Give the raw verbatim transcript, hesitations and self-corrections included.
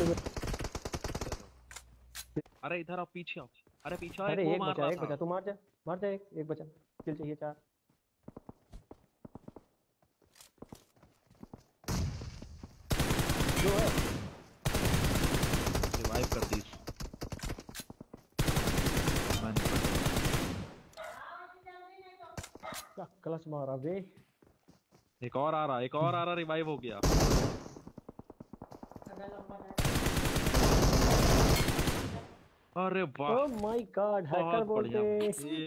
अरे इधर आप पीछे आओ। अरे पीछे आओ, एक मार रहा था। एक बचा, तू मार जा, मार जा, एक बचा। किल चाहिए चार। जो है रिवाइव कर दी। क्या क्लच मारा बे। एक और आ रहा, एक और आ रहा, रिवाइव हो गया। अरे वाह, ओह माय गॉड, हैकर बोलते हैं।